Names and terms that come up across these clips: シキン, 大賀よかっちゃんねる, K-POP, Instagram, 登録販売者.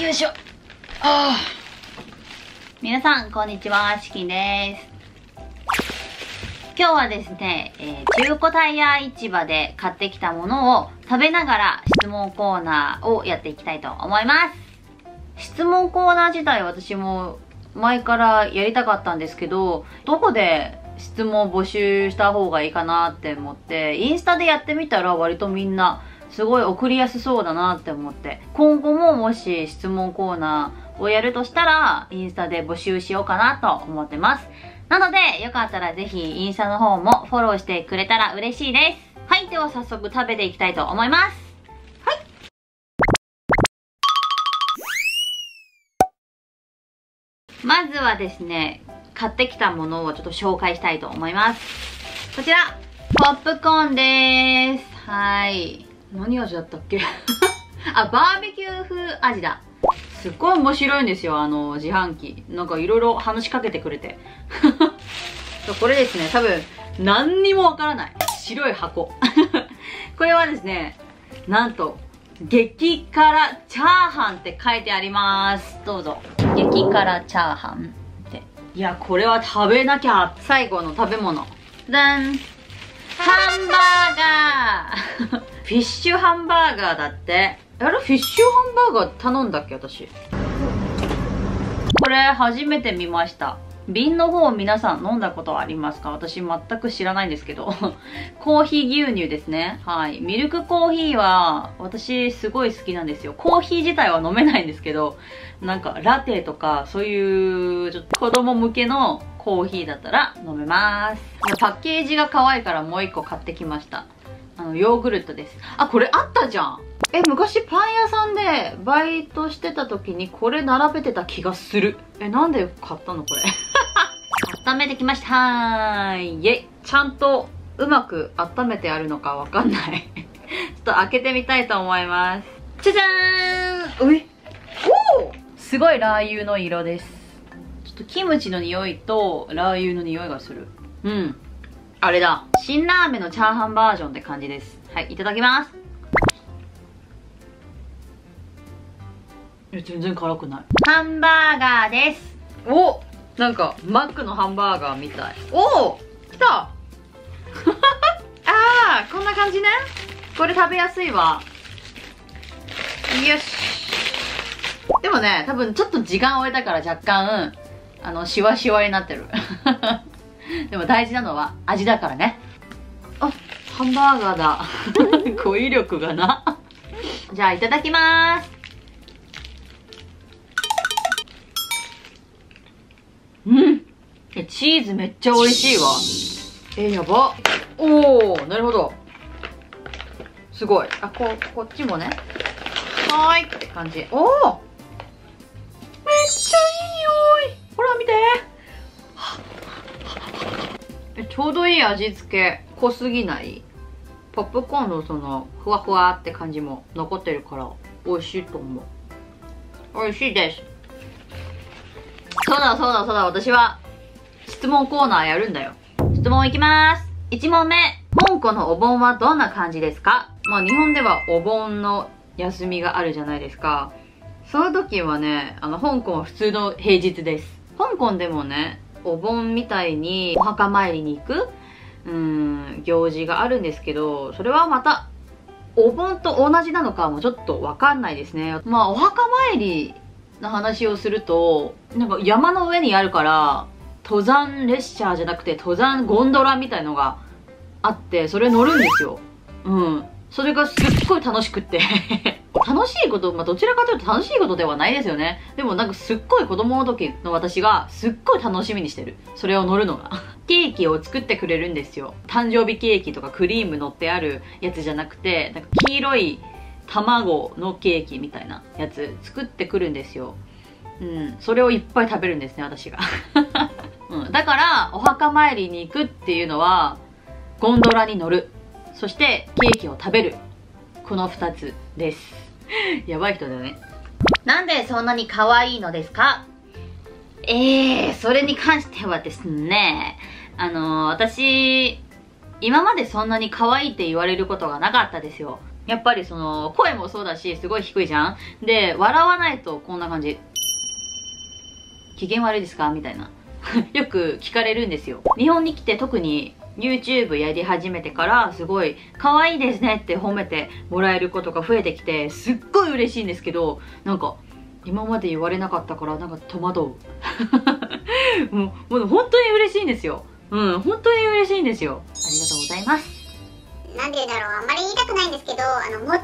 よいしょ。ああ、皆さんこんにちは、しきんです。今日はですね、中古タイヤ市場で買ってきたものを食べながら質問コーナーをやっていきたいと思います。質問コーナー自体私も前からやりたかったんですけど、どこで質問募集した方がいいかなって思って、インスタでやってみたら割とみんなすごい送りやすそうだなって思って、今後ももし質問コーナーをやるとしたらインスタで募集しようかなと思ってます。なのでよかったらぜひインスタの方もフォローしてくれたら嬉しいです。はい、では早速食べていきたいと思います。はい、まずはですね、買ってきたものをちょっと紹介したいと思います。こちら、ポップコーンです。はい、何味だったっけあ、バーベキュー風味だ。すっごい面白いんですよ、自販機。なんかいろいろ話しかけてくれてこれですね、多分何にもわからない白い箱これはですね、なんと激辛チャーハンって書いてあります。どうぞ。激辛チャーハンって、いや、これは食べなきゃ。最後の食べ物、ダン、ハンバーガーフィッシュハンバーガーだって。あれ、フィッシュハンバーガー頼んだっけ私。これ初めて見ました。瓶の方皆さん飲んだことありますか？私全く知らないんですけどコーヒー牛乳ですね。はい、ミルクコーヒーは私すごい好きなんですよ。コーヒー自体は飲めないんですけど、なんかラテとかそういうちょっと子供向けのコーヒーだったら飲めます。パッケージが可愛いからもう一個買ってきました。ヨーグルトです。あ、これあったじゃん。昔パン屋さんでバイトしてた時にこれ並べてた気がする。なんで買ったのこれ温めてきました。ーイエイ。ちゃんとうまく温めてあるのかわかんないちょっと開けてみたいと思います。じゃじゃーん。うい、おー、すごいラー油の色です。ちょっとキムチの匂いとラー油の匂いがする。うん、あれだ、辛ラーメンのチャーハンバージョンって感じです。はい、いただきます。全然辛くない。ハンバーガーです。お、なんかマックのハンバーガーみたい。おお、来たあー、こんな感じね。これ食べやすいわ。よし。でもね、多分ちょっと時間を置いたから若干シワシワになってるでも大事なのは味だからね。あ、ハンバーガーだ語彙力がなじゃあいただきます。うん、チーズめっちゃ美味しいわ。やば。おー、なるほど。すごい。あ、こっちもね。はーいって感じ。おー、めっちゃいい匂い。ほら見て。ちょうどいい味付け。濃すぎない。ポップコーンのその、ふわふわって感じも残ってるから、美味しいと思う。美味しいです。そうだそうだそうだ、私は質問コーナーやるんだよ。質問いきます。1問目、香港のお盆はどんな感じですか？まあ日本ではお盆の休みがあるじゃないですか。その時はね、香港は普通の平日です。香港でもね、お盆みたいにお墓参りに行く行事があるんですけど、それはまたお盆と同じなのかもちょっとわかんないですね。まあお墓参りの話をすると、なんか山の上にあるから登山列車じゃなくて登山ゴンドラみたいのがあって、それ乗るんですよ。うん、それがすっごい楽しくって楽しいこと、まあ、どちらかというと楽しいことではないですよね。でもなんかすっごい子供の時の私がすっごい楽しみにしてる、それを乗るのがケーキを作ってくれるんですよ。誕生日ケーキとかクリーム乗ってあるやつじゃなくて、なんか黄色い卵のケーキみたいなやつ作ってくるんですよ。うん、それをいっぱい食べるんですね私が、うん、だからお墓参りに行くっていうのはゴンドラに乗る、そしてケーキを食べる、この2つですやばい人だよね。なんでそんなに可愛いのですか？それに関してはですね、私今までそんなに可愛いって言われることがなかったですよ。やっぱりその声もそうだしすごい低いじゃん。で笑わないとこんな感じ、機嫌悪いですかみたいなよく聞かれるんですよ。日本に来て特に YouTube やり始めてからすごい可愛いですねって褒めてもらえることが増えてきてすっごい嬉しいんですけど、なんか今まで言われなかったからなんか戸惑うもう本当に嬉しいんですよ。うん、本当に嬉しいんですよ。ありがとうございます。なんでだろう、あんまり言いたくないんですけど、元が可愛い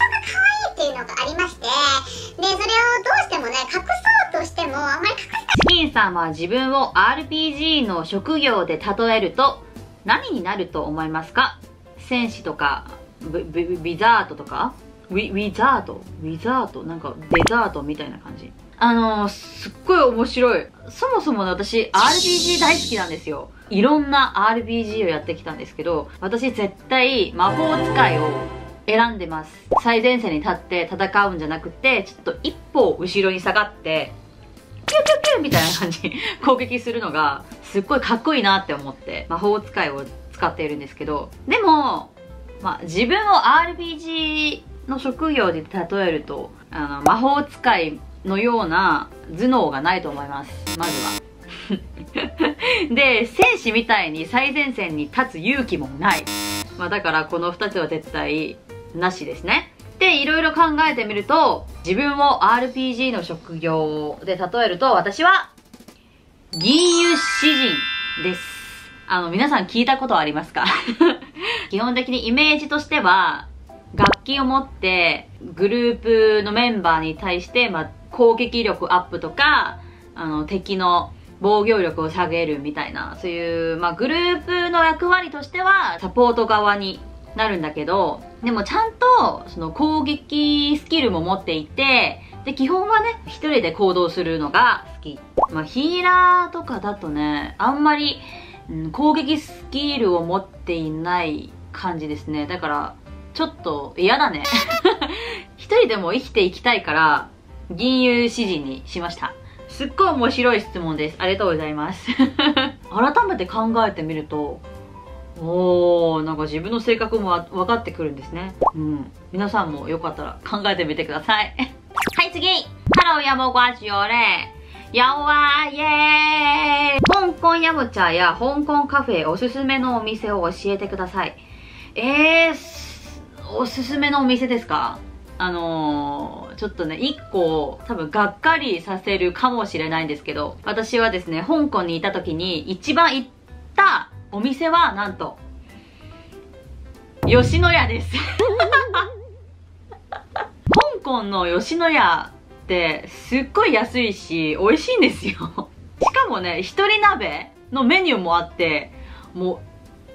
っていうのがありまして、で、それをどうしてもね、隠そうとしても、あんまり隠したくない。チキンさんは自分を RPG の職業で例えると、何になると思いますか？戦士とか、ウィザードとかウィザードなんかデザートみたいな感じ。すっごい面白い。そもそも私、RPG 大好きなんですよ。いろんな RPG をやってきたんですけど、私絶対魔法使いを選んでます。最前線に立って戦うんじゃなくて、ちょっと一歩後ろに下がって、ピュピュピュみたいな感じ攻撃するのが、すっごいかっこいいなって思って、魔法使いを使っているんですけど、でも、まあ、自分を RPG の職業で例えると、魔法使い、のような頭脳がないと思います。まずはで、戦士みたいに最前線に立つ勇気もない。まあ、だからこの2つは絶対なしですね。で、いろいろ考えてみると、自分を RPG の職業で例えると、私は吟遊詩人です。皆さん聞いたことはありますか基本的にイメージとしては、楽器を持ってグループのメンバーに対して、まあ、攻撃力アップとか、敵の防御力を下げるみたいな、そういう、まあ、グループの役割としてはサポート側になるんだけど、でもちゃんとその攻撃スキルも持っていて、で、基本はね、一人で行動するのが好き。まあ、ヒーラーとかだとね、あんまり、攻撃スキルを持っていない感じですね。だから、ちょっと嫌だね一人でも生きていきたいから、吟遊詩人にしました。すっごい面白い質問です。ありがとうございます。改めて考えてみると、なんか自分の性格も分かってくるんですね。うん。皆さんもよかったら考えてみてください。はい、次！ハローヤモガジオレーヤオワーイエーイ！香港ヤムチャや香港カフェおすすめのお店を教えてください。おすすめのお店ですか？ちょっとね、一個多分がっかりさせるかもしれないんですけど、私はですね、香港にいた時に一番行ったお店は、なんと、吉野家です。香港の吉野家ってすっごい安いし、美味しいんですよ。しかもね、一人鍋のメニューもあって、も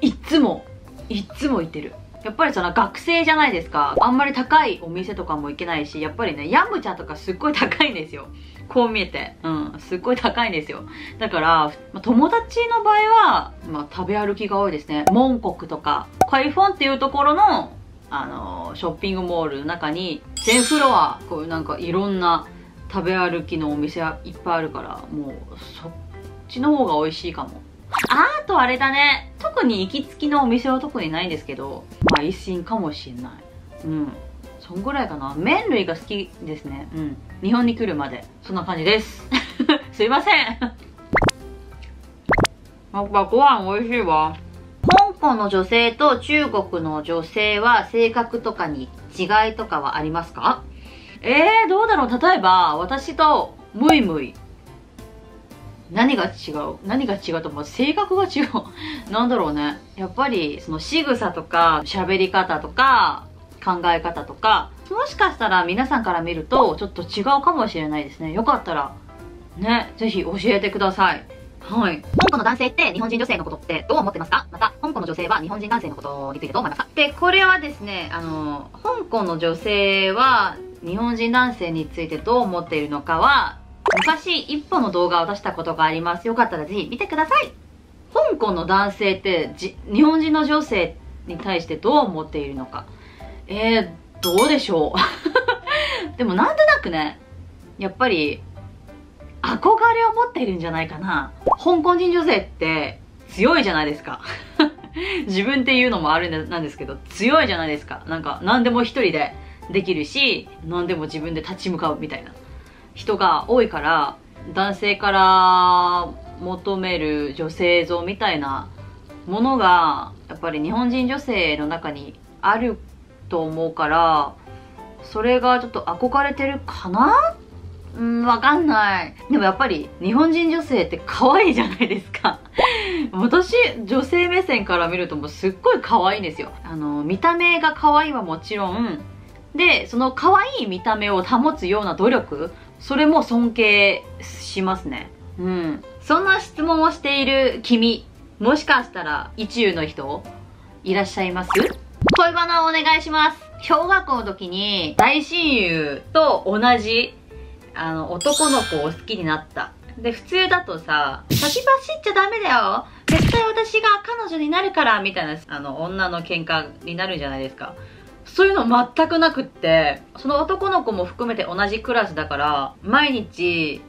う、いっつも行ってる。やっぱりその学生じゃないですか。あんまり高いお店とかも行けないし、やっぱりね、ヤムチャとかすっごい高いんですよ。こう見えて。うん、すっごい高いんですよ。だから、友達の場合は、食べ歩きが多いですね。モンコクとか、カイフォンっていうところの、ショッピングモールの中に、全フロア、こうなんかいろんな食べ歩きのお店いっぱいあるから、もう、そっちの方が美味しいかも。あとあれだね。特に行きつきのお店は特にないんですけど、まあ、一心かもしれない。うん。そんぐらいかな。麺類が好きですね。うん。日本に来るまで。そんな感じです。すいません。やっぱご飯美味しいわ。香港の女性と中国の女性は性格とかに違いとかはありますか？どうだろう。例えば、私とムイムイ。何が違うと思う？性格が違う。なんだろうね。やっぱり、その仕草とか、喋り方とか、考え方とか、もしかしたら皆さんから見ると、ちょっと違うかもしれないですね。よかったら、ね、ぜひ教えてください。はい。香港の男性って日本人女性のことってどう思ってますか？また、香港の女性は日本人男性のことについてどう思いますか？で、これはですね、香港の女性は日本人男性についてどう思っているのかは、昔一本の動画を出したことがあります。よかったらぜひ見てください。香港の男性って日本人の女性に対してどう思っているのか。どうでしょう。でもなんとなくね、やっぱり憧れを持っているんじゃないかな。香港人女性って強いじゃないですか。自分っていうのもあるんですけど、強いじゃないですか。なんか何でも一人でできるし、何でも自分で立ち向かうみたいな人が多いから、男性から求める女性像みたいなものがやっぱり日本人女性の中にあると思うから、それがちょっと憧れてるかな。わかんない。でもやっぱり日本人女性って可愛いじゃないですか。私、女性目線から見るともうすっごい可愛いんですよ。見た目が可愛いはもちろんで、その可愛い見た目を保つような努力、それも尊敬しますね。そんな質問をしている君、もしかしたら一流の人いらっしゃいます？恋バナをお願いします。小学校の時に大親友と同じ男の子を好きになった。で、普通だとさ、先走っちゃダメだよ、絶対私が彼女になるからみたいな、女の喧嘩になるじゃないですか。そういうの全くなくって、その男の子も含めて同じクラスだから、毎日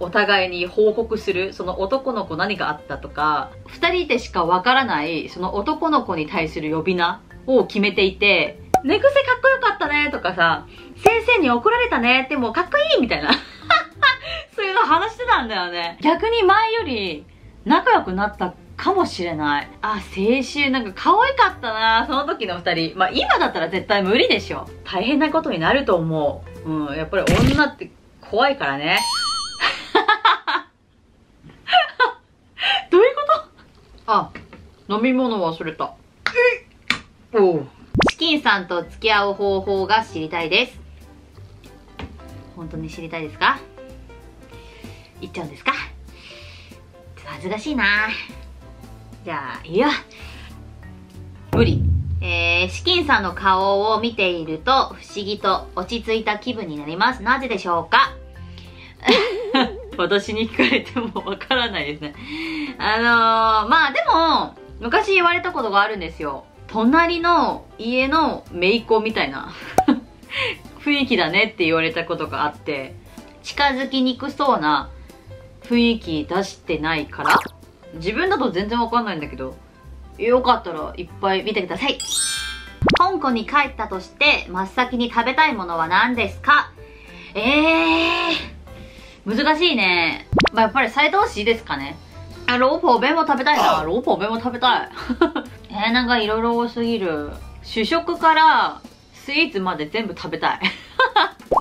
お互いに報告する、その男の子何があったとか、二人でしかわからない、その男の子に対する呼び名を決めていて、寝癖かっこよかったねとかさ、先生に怒られたねってもうかっこいいみたいなそういうの話してたんだよね。逆に前より仲良くなったかもしれない。あ、青春なんか可愛かったな、その時の2人。まあ今だったら絶対無理でしょ。大変なことになると思う。やっぱり女って怖いからねどういうこと？あ、飲み物忘れた。おう、チキンさんと付き合う方法が知りたいです。本当に知りたいですか？言っちゃうんですか？ちょっと恥ずかしいな。じゃあいいよ。無理。チキンさんの顔を見ていると不思議と落ち着いた気分になります。なぜでしょうか？私に聞かれてもわからないですね。まあでも昔言われたことがあるんですよ。隣の家の姪っ子みたいな雰囲気だねって言われたことがあって、近づきにくそうな雰囲気出してないから、自分だと全然わかんないんだけど、よかったらいっぱい見てください。香港に帰ったとして真っ先に食べたいものは何ですか？難しいね。まあ、やっぱり斉藤氏ですかね。あ、ローポーベも食べたいな。ローポーベも食べたいなんかいろいろ多すぎる。主食からスイーツまで全部食べたい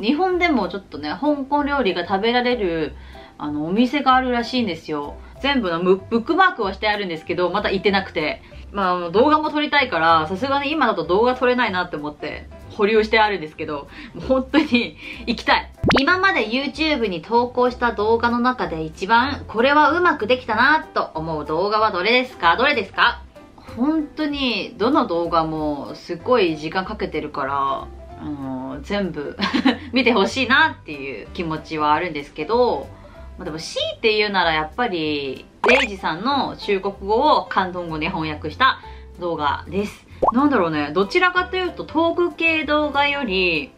日本でもちょっとね、香港料理が食べられるお店があるらしいんですよ。全部のブックマークはしてあるんですけど、まだ行ってなくて、まあ動画も撮りたいから、さすがに今だと動画撮れないなって思って保留してあるんですけど、もう本当に行きたい。今まで YouTube に投稿した動画の中で一番これはうまくできたなと思う動画はどれですか？どれですか？本当にどの動画もすごい時間かけてるから、全部見てほしいなっていう気持ちはあるんですけど、まあ、でも C っていうならやっぱりレイジさんの中国語を広東語に翻訳した動画です。なんだろうね、どちらかというとトーク系動画より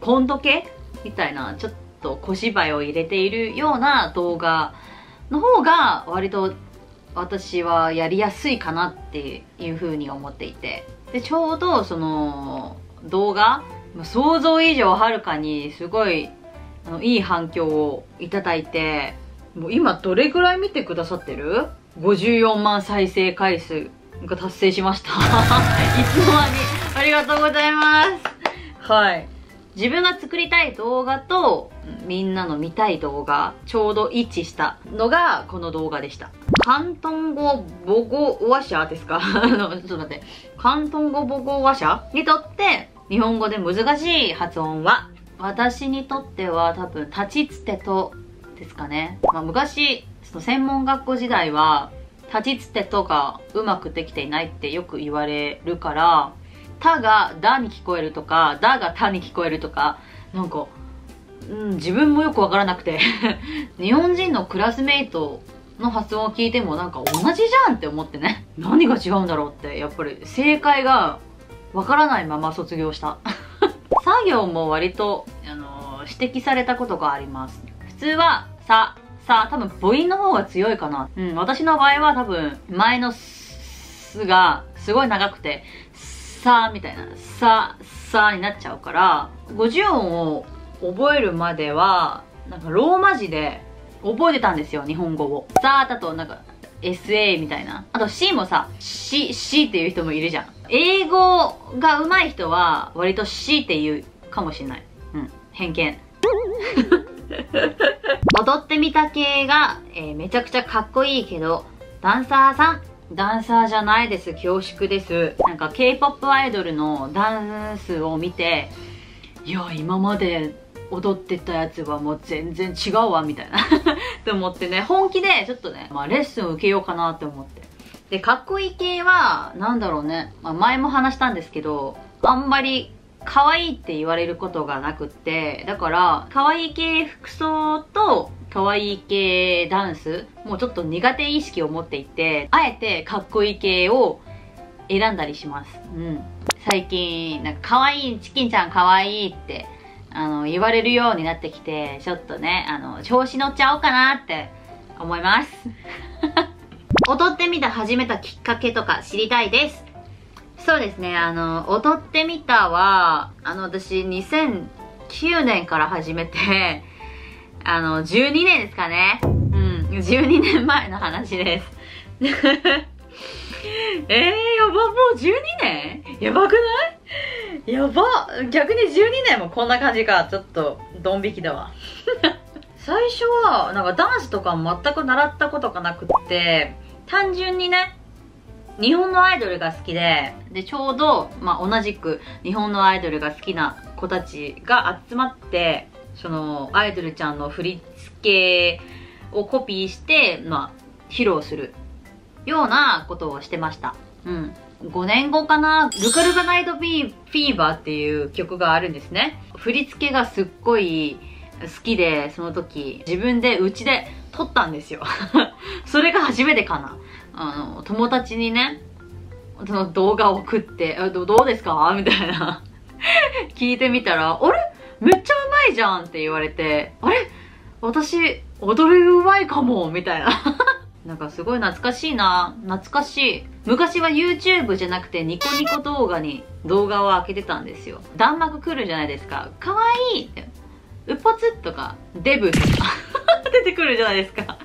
コント系みたいな、ちょっと小芝居を入れているような動画の方が割と私はやりやすいかなっていうふうに思っていて、でちょうどその動画想像以上はるかにすごいいい反響をいただいて、もう今どれぐらい見てくださってる？54万再生回数が達成しましたいつの間にありがとうございます。はい、自分が作りたい動画とみんなの見たい動画ちょうど一致したのがこの動画でした。広東語母語話者ですかちょっと待って、広東語母語話者にとって日本語で難しい発音は、私にとっては多分立ちつてとですかね。まあ、昔その専門学校時代は立ちつてとがうまくできていないってよく言われるから、たがだに聞こえるとか、だがたに聞こえるとか、なんか、自分もよくわからなくて日本人のクラスメイトの発音を聞いてもなんか同じじゃんって思ってね、何が違うんだろうって、やっぱり正解がわからないまま卒業した作業も割と、指摘されたことがあります。普通はさ、多分母音の方が強いかな。私の場合は多分前のすがすごい長くて、さみたいな、さ、さになっちゃうから、50音を覚えるまでは、なんかローマ字で覚えてたんですよ、日本語を。さだとなんか、SA みたいな。あと C もさ、C っていう人もいるじゃん。英語が上手い人は割と C って言うかもしれない。うん、偏見。踊ってみた系が、めちゃくちゃかっこいいけど、ダンサーさん。ダンサーじゃないです。恐縮です。なんか K-POP アイドルのダンスを見て、いや、今まで踊ってたやつはもう全然違うわ、みたいな。と思ってね、本気でちょっとね、まあレッスン受けようかなって思って。で、かっこいい系は、なんだろうね。まあ前も話したんですけど、あんまり可愛いって言われることがなくって、だから、可愛い系服装と、可愛い系ダンスもうちょっと苦手意識を持っていて、あえてかっこいい系を選んだりします。うん。最近、なんか可愛い、チキンちゃん可愛いって、言われるようになってきて、ちょっとね、調子乗っちゃおうかなって思います。踊ってみた始めたきっかけとか知りたいです。そうですね、踊ってみたは、私2009年から始めて、12年ですかね。うん。12年前の話です。やば、もう12年やばくないやば。逆に12年もこんな感じか。ちょっと、ドン引きだわ。最初は、なんかダンスとか全く習ったことがなくって、単純にね、日本のアイドルが好きで、で、ちょうど、まあ、同じく日本のアイドルが好きな子たちが集まって、そのアイドルちゃんの振り付けをコピーして、まあ、披露するようなことをしてました。うん。5年後かな、ルカルカナイトフィーバーっていう曲があるんですね。振り付けがすっごい好きで、その時、自分でうちで撮ったんですよ。それが初めてかな。友達にね、その動画を送って、どうですかみたいな。聞いてみたら、あれめっちゃうまいじゃんって言われて、あれ私、踊りうまいかもみたいな。なんかすごい懐かしいな。懐かしい。昔は YouTube じゃなくてニコニコ動画に動画を開けてたんですよ。弾幕来るじゃないですか。かわいいって。うっぽつとか、デブとか。出てくるじゃないですか。その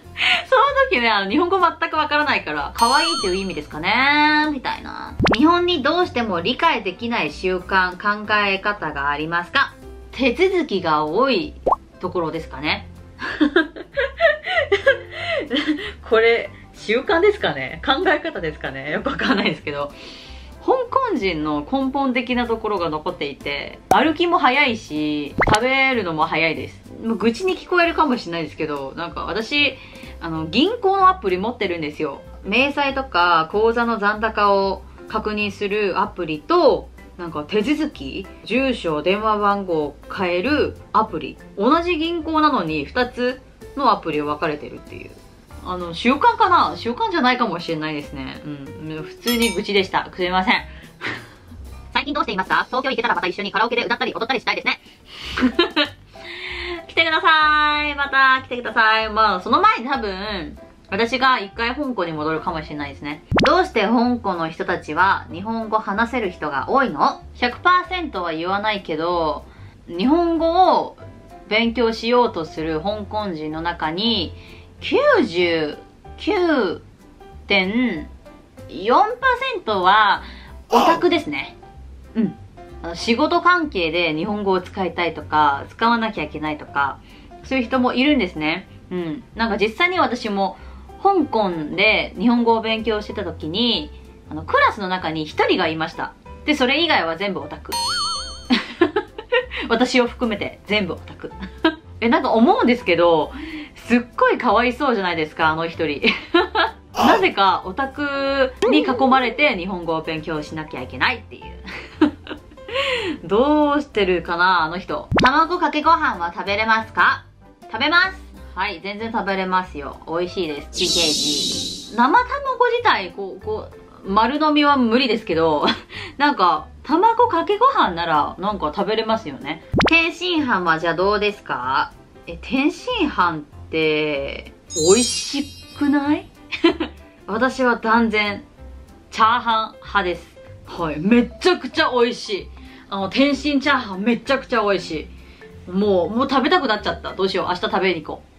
時ね、日本語全くわからないから、かわいいっていう意味ですかねみたいな。日本にどうしても理解できない習慣、考え方がありますか？手続きが多いところですかね。これ、習慣ですかね？考え方ですかね？よくわかんないですけど。香港人の根本的なところが残っていて、歩きも早いし、食べるのも早いです。愚痴に聞こえるかもしれないですけど、なんか私、銀行のアプリ持ってるんですよ。明細とか口座の残高を確認するアプリと、なんか手続き、住所、電話番号を変えるアプリ。同じ銀行なのに2つのアプリを分かれてるっていう。習慣かな？習慣じゃないかもしれないですね。うん。普通に愚痴でした。すいません。最近どうしていますか？東京行けたらまた一緒にカラオケで歌ったり踊ったりしたいですね。来てください。また来てください。まあ、その前に多分、私が一回香港に戻るかもしれないですね。どうして香港の人たちは日本語話せる人が多いの ?100% は言わないけど、日本語を勉強しようとする香港人の中に 99.4% はオタクですね。うん。仕事関係で日本語を使いたいとか、使わなきゃいけないとか、そういう人もいるんですね。うん。なんか実際に私も香港で日本語を勉強してた時に、クラスの中に一人がいました。で、それ以外は全部オタク。私を含めて全部オタク。なんか思うんですけど、すっごいかわいそうじゃないですか、一人。なぜかオタクに囲まれて日本語を勉強しなきゃいけないっていう。どうしてるかな、人。卵かけご飯は食べれますか？食べます。はい、全然食べれますよ。美味しいです。TKG。生卵自体、丸飲みは無理ですけど、なんか、卵かけご飯なら、なんか食べれますよね。天津飯はじゃあどうですか？天津飯って、美味しくない？私は断然、チャーハン派です。はい、めちゃくちゃ美味しい。天津チャーハンめちゃくちゃ美味しい。もう食べたくなっちゃった。どうしよう、明日食べに行こう。